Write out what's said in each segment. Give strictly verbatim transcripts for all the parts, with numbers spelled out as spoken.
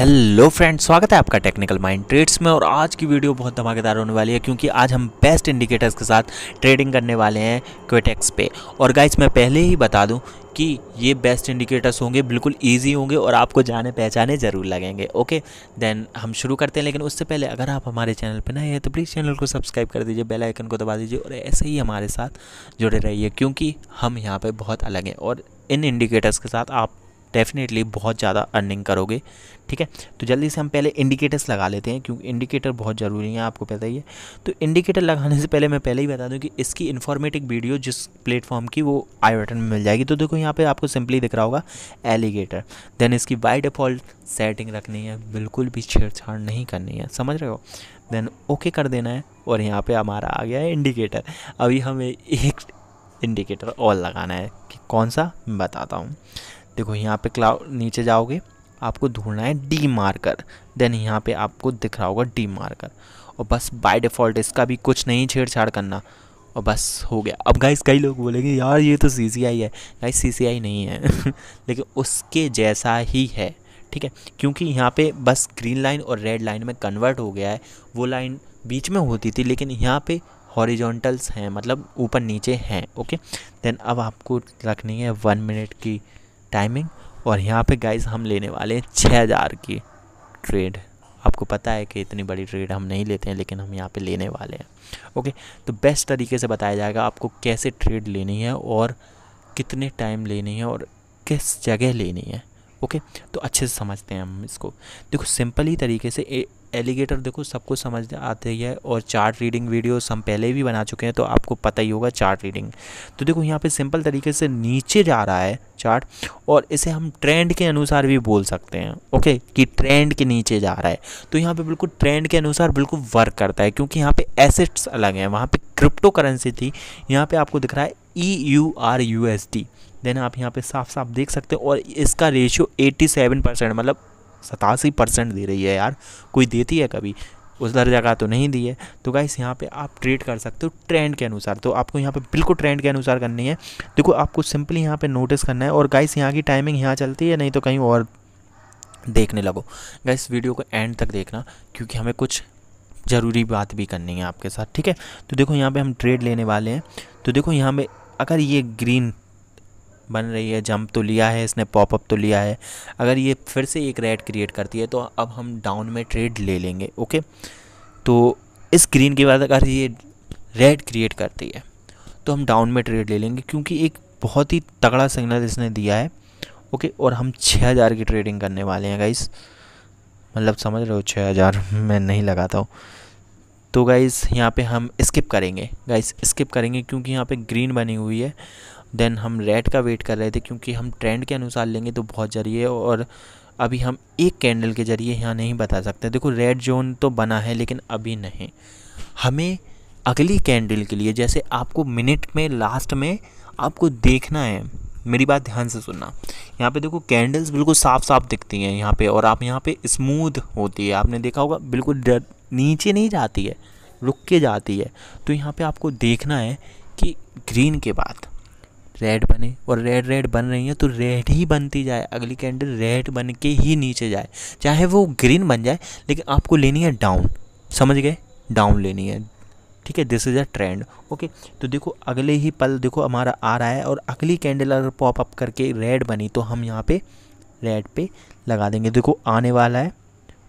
Hello friends, स्वागत है आपका टेक्निकल माइंड ट्रेड्स में। और आज की वीडियो बहुत धमाकेदार होने वाली है क्योंकि आज हम बेस्ट इंडिकेटर्स के साथ ट्रेडिंग करने वाले हैं क्वेटेक्स पे। और गाइस मैं पहले ही बता दूं कि ये बेस्ट इंडिकेटर्स होंगे, बिल्कुल इजी होंगे और आपको जाने पहचाने ज़रूर लगेंगे। ओके देन हम शुरू करते हैं, लेकिन उससे पहले अगर आप हमारे चैनल पर नए हैं तो प्लीज़ चैनल को सब्सक्राइब कर दीजिए, बेल आइकन को दबा दीजिए और ऐसे ही हमारे साथ जुड़े रहिए क्योंकि हम यहाँ पर बहुत अलग हैं और इन इंडिकेटर्स के साथ आप डेफिनेटली बहुत ज़्यादा अर्निंग करोगे। ठीक है, तो जल्दी से हम पहले इंडिकेटर्स लगा लेते हैं क्योंकि इंडिकेटर बहुत ज़रूरी है, आपको पता ही है। तो इंडिकेटर लगाने से पहले मैं पहले ही बता दूं कि इसकी इन्फॉर्मेटिव वीडियो जिस प्लेटफॉर्म की, वो आई बटन में मिल जाएगी। तो देखो यहाँ पे आपको सिंपली दिख रहा होगा एलिगेटर। देन इसकी बाई डिफ़ॉल्ट सेटिंग रखनी है, बिल्कुल भी छेड़छाड़ नहीं करनी है, समझ रहे हो। देन ओके कर देना है और यहाँ पर हमारा आ गया है इंडिकेटर। अभी हमें एक इंडिकेटर और लगाना है कि कौन सा, मैं बताता हूँ। देखो यहाँ पे क्लाउड नीचे जाओगे, आपको ढूंढना है डी मार्कर। देन यहाँ पे आपको दिख रहा होगा डी मार्कर और बस बाय डिफ़ॉल्ट इसका भी कुछ नहीं छेड़छाड़ करना और बस हो गया। अब गाइस कई लोग बोलेंगे यार ये तो सीसीआई है, गाइस सीसीआई नहीं है लेकिन उसके जैसा ही है। ठीक है, क्योंकि यहाँ पे बस ग्रीन लाइन और रेड लाइन में कन्वर्ट हो गया है। वो लाइन बीच में होती थी लेकिन यहाँ पर हॉरिजॉन्टल्स हैं, मतलब ऊपर नीचे हैं। ओके देन अब आपको रखनी है वन मिनट की टाइमिंग और यहाँ पे गाइस हम लेने वाले हैं छः हज़ार की ट्रेड। आपको पता है कि इतनी बड़ी ट्रेड हम नहीं लेते हैं लेकिन हम यहाँ पे लेने वाले हैं। ओके, तो बेस्ट तरीके से बताया जाएगा आपको कैसे ट्रेड लेनी है और कितने टाइम लेनी है और किस जगह लेनी है। ओके, तो अच्छे से समझते हैं हम इसको। देखो सिंपल ही तरीके से ए, एलिगेटर देखो सबको समझ आते ही है और चार्ट रीडिंग वीडियोस हम पहले भी बना चुके हैं तो आपको पता ही होगा चार्ट रीडिंग। तो देखो यहाँ पे सिंपल तरीके से नीचे जा रहा है चार्ट और इसे हम ट्रेंड के अनुसार भी बोल सकते हैं। ओके, कि ट्रेंड के नीचे जा रहा है तो यहाँ पे बिल्कुल ट्रेंड के अनुसार बिल्कुल वर्क करता है क्योंकि यहाँ पे एसेट्स अलग हैं, वहाँ पे क्रिप्टो करेंसी थी, यहाँ पे आपको दिख रहा है E U R U S D. Then आप यहाँ पे साफ साफ देख सकते हो और इसका रेशियो सत्तासी परसेंट, मतलब सतासी परसेंट दे रही है यार, कोई देती है कभी, उधर जगह तो नहीं दी है। तो गाइस यहाँ पे आप ट्रेड कर सकते हो ट्रेंड के अनुसार, तो आपको यहाँ पे बिल्कुल ट्रेंड के अनुसार करनी है। देखो आपको सिंपली यहाँ पे नोटिस करना है और गाइस यहाँ की टाइमिंग यहाँ चलती है, नहीं तो कहीं और देखने लगो। गाइस वीडियो को एंड तक देखना क्योंकि हमें कुछ ज़रूरी बात भी करनी है आपके साथ। ठीक है, तो देखो यहाँ पर हम ट्रेड लेने वाले हैं। तो देखो यहाँ पर अगर ये ग्रीन बन रही है, जंप तो लिया है इसने, पॉपअप तो लिया है, अगर ये फिर से एक रेड क्रिएट करती है तो अब हम डाउन में ट्रेड ले लेंगे। ओके, तो इस ग्रीन के बाद अगर ये रेड क्रिएट करती है तो हम डाउन में ट्रेड ले लेंगे क्योंकि एक बहुत ही तगड़ा सिग्नल इसने दिया है। ओके, और हम छः हज़ार की ट्रेडिंग करने वाले हैं गाइस, मतलब समझ रहे हो, छः हज़ार मैं नहीं लगाता हूँ। तो गाइस यहाँ पर हम स्किप करेंगे, गाइस स्किप करेंगे क्योंकि यहाँ पर ग्रीन बनी हुई है। देन हम रेड का वेट कर रहे थे क्योंकि हम ट्रेंड के अनुसार लेंगे तो बहुत जरिए और अभी हम एक कैंडल के जरिए यहाँ नहीं बता सकते। देखो रेड जोन तो बना है लेकिन अभी नहीं, हमें अगली कैंडल के लिए, जैसे आपको मिनट में लास्ट में आपको देखना है। मेरी बात ध्यान से सुनना, यहाँ पे देखो कैंडल्स बिल्कुल साफ साफ दिखती हैं यहाँ पे और आप यहाँ पे स्मूथ होती है, आपने देखा होगा, बिल्कुल नीचे नहीं जाती है, रुक के जाती है। तो यहाँ पर आपको देखना है कि ग्रीन के बाद रेड बने और रेड रेड बन रही है तो रेड ही बनती जाए, अगली कैंडल रेड बन के ही नीचे जाए, चाहे वो ग्रीन बन जाए, लेकिन आपको लेनी है डाउन, समझ गए, डाउन लेनी है। ठीक है, this is a trend. Okay, तो देखो अगले ही पल देखो हमारा आ रहा है और अगली कैंडल अगर पॉप अप करके रेड बनी तो हम यहाँ पे रेड पे लगा देंगे। देखो आने वाला है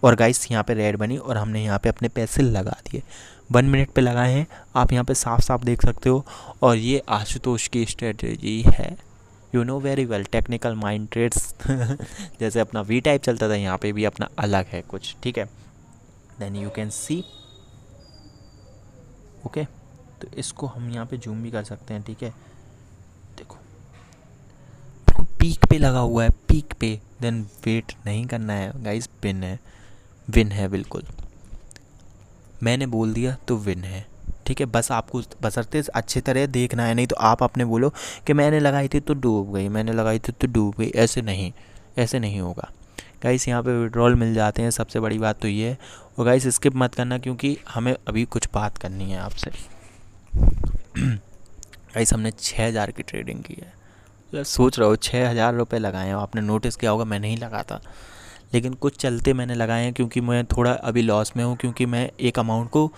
और गाइस यहाँ पे रेड बनी और हमने यहाँ पे अपने पैसे लगा दिए, वन मिनट पे लगाए हैं, आप यहाँ पे साफ साफ देख सकते हो। और ये आशुतोष की स्ट्रेटजी है, you know very well, technical mind trades जैसे अपना वी टाइप चलता था यहाँ पे भी अपना अलग है कुछ। ठीक है, then you can see. Okay, तो इसको हम यहाँ पे जूम भी कर सकते हैं। ठीक है, देखो देखो पीक पे लगा हुआ है, पीक पे। देन वेट नहीं करना है गाइस, पिन है, विन है, बिल्कुल मैंने बोल दिया तो विन है। ठीक है, बस आपको बसरते अच्छे तरह देखना है, नहीं तो आप अपने बोलो कि मैंने लगाई थी तो डूब गई, मैंने लगाई थी तो डूब गई, ऐसे नहीं, ऐसे नहीं होगा। गाइस यहाँ पे विड्रॉल मिल जाते हैं, सबसे बड़ी बात तो ये है। और गाइस स्किप मत करना क्योंकि हमें अभी कुछ बात करनी है आपसे। गाइस हमने छः हज़ार की ट्रेडिंग की है, सोच रहा हो छः हज़ार रुपये लगाए हैं, आपने नोटिस किया होगा मैं नहीं लगाता, लेकिन कुछ चलते मैंने लगाए हैं क्योंकि मैं थोड़ा अभी लॉस में हूँ, क्योंकि मैं एक अमाउंट को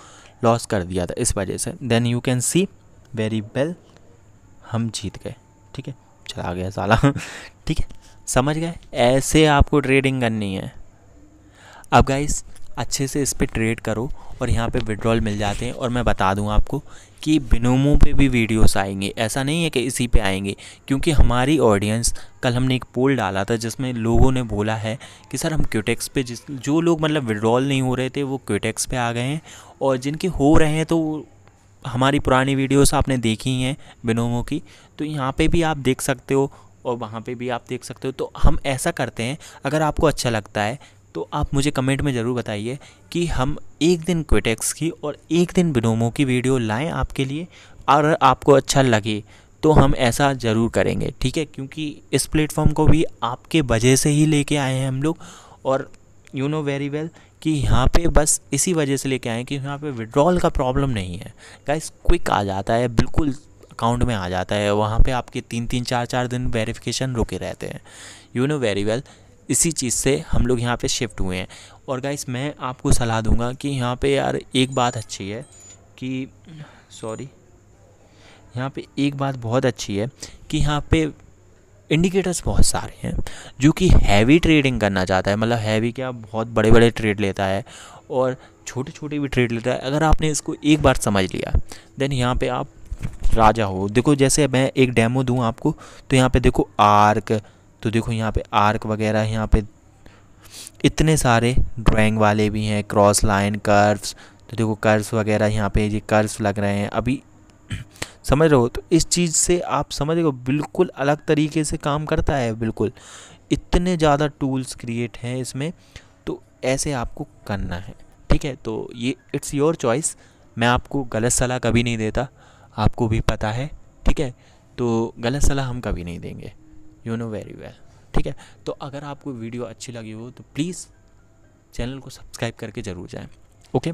लॉस कर दिया था इस वजह से। Then you can see very well हम जीत गए, ठीक है, चला गया साला। ठीक है, समझ गए, ऐसे आपको ट्रेडिंग करनी है। अब गाइस अच्छे से इस पर ट्रेड करो और यहाँ पे विड्रॉल मिल जाते हैं। और मैं बता दूँ आपको कि बिनोमो पे भी वीडियोस आएंगे, ऐसा नहीं है कि इसी पे आएंगे, क्योंकि हमारी ऑडियंस, कल हमने एक पोल डाला था जिसमें लोगों ने बोला है कि सर हम क्यूटेक्स पे, जिस जो लोग मतलब विड्रॉल नहीं हो रहे थे वो क्यूटेक्स पे आ गए हैं, और जिनके हो रहे हैं, तो हमारी पुरानी वीडियोस आपने देखी हैं बिनोमो की, तो यहाँ पर भी आप देख सकते हो और वहाँ पर भी आप देख सकते हो। तो हम ऐसा करते हैं, अगर आपको अच्छा लगता है तो आप मुझे कमेंट में ज़रूर बताइए कि हम एक दिन क्विटेक्स की और एक दिन बिनोमो की वीडियो लाएं आपके लिए, और आपको अच्छा लगे तो हम ऐसा ज़रूर करेंगे, ठीक है, क्योंकि इस प्लेटफॉर्म को भी आपके वजह से ही लेके आए हैं हम लोग। और यू नो वेरी वेल कि यहाँ पे बस इसी वजह से लेके आए हैं कि यहाँ पे विड्रॉल का प्रॉब्लम नहीं है गाइस, क्विक आ जाता है, बिल्कुल अकाउंट में आ जाता है, वहाँ पर आपके तीन तीन चार चार दिन वेरिफिकेशन रुके रहते हैं, यू नो वेरी वेल। इसी चीज़ से हम लोग यहाँ पे शिफ्ट हुए हैं। और गाइस मैं आपको सलाह दूंगा कि यहाँ पे यार एक बात अच्छी है कि सॉरी यहाँ पे एक बात बहुत अच्छी है कि यहाँ पे इंडिकेटर्स बहुत सारे हैं जो कि हैवी ट्रेडिंग करना चाहता है, मतलब हैवी क्या, बहुत बड़े बड़े ट्रेड लेता है और छोटे छोटे भी ट्रेड लेता है। अगर आपने इसको एक बार समझ लिया देन यहाँ पर आप राजा हो। देखो जैसे मैं एक डेमो दूँ आपको, तो यहाँ पर देखो आर्क, तो देखो यहाँ पे आर्क वगैरह, यहाँ पे इतने सारे ड्राइंग वाले भी हैं, क्रॉस लाइन, कर्व्स, तो देखो कर्व्स वगैरह, यहाँ पे ये कर्व्स लग रहे हैं अभी, समझ रहे हो। तो इस चीज़ से आप समझ रहे हो बिल्कुल अलग तरीके से काम करता है, बिल्कुल इतने ज़्यादा टूल्स क्रिएट हैं इसमें, तो ऐसे आपको करना है, ठीक है। तो ये इट्स योर चॉइस, मैं आपको गलत सलाह कभी नहीं देता, आपको भी पता है, ठीक है, तो गलत सलाह हम कभी नहीं देंगे, यू नो वेरी वेल, ठीक है। तो अगर आपको वीडियो अच्छी लगी हो तो प्लीज़ चैनल को सब्सक्राइब करके ज़रूर जाएं, ओके।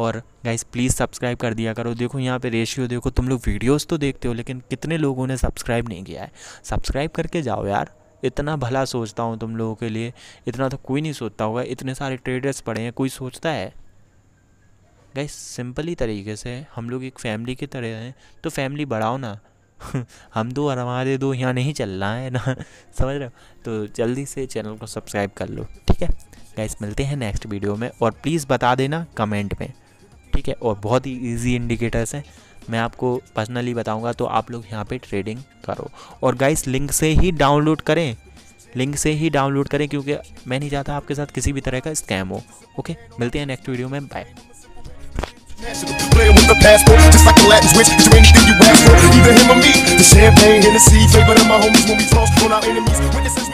और गाइस प्लीज़ सब्सक्राइब कर दिया करो। देखो यहाँ पे रेशियो देखो, तुम लोग वीडियोस तो देखते हो लेकिन कितने लोगों ने सब्सक्राइब नहीं किया है, सब्सक्राइब करके जाओ यार, इतना भला सोचता हूँ तुम लोगों के लिए, इतना तो कोई नहीं सोचता होगा, इतने सारे ट्रेडर्स पड़े हैं, कोई सोचता है? गाइस सिंपल ही तरीके से हम लोग एक फैमिली की तरह हैं, तो फैमिली बढ़ाओ ना। हम दो और हमारे दो यहाँ नहीं चल रहा है ना, समझ रहे हो। तो जल्दी से चैनल को सब्सक्राइब कर लो, ठीक है गाइस, मिलते हैं नेक्स्ट वीडियो में। और प्लीज़ बता देना कमेंट में, ठीक है। और बहुत ही इजी इंडिकेटर्स हैं, मैं आपको पर्सनली बताऊंगा, तो आप लोग यहाँ पे ट्रेडिंग करो। और गाइस लिंक से ही डाउनलोड करें, लिंक से ही डाउनलोड करें, क्योंकि मैं नहीं चाहता आपके साथ किसी भी तरह का स्कैम हो, ओके। मिलते हैं नेक्स्ट वीडियो में, bye. Player with a passport, just like a Latin switch, do anything you ask for, either him or me. The champagne, Hennessy, flavor to my homies when we toast on our enemies. Witnesses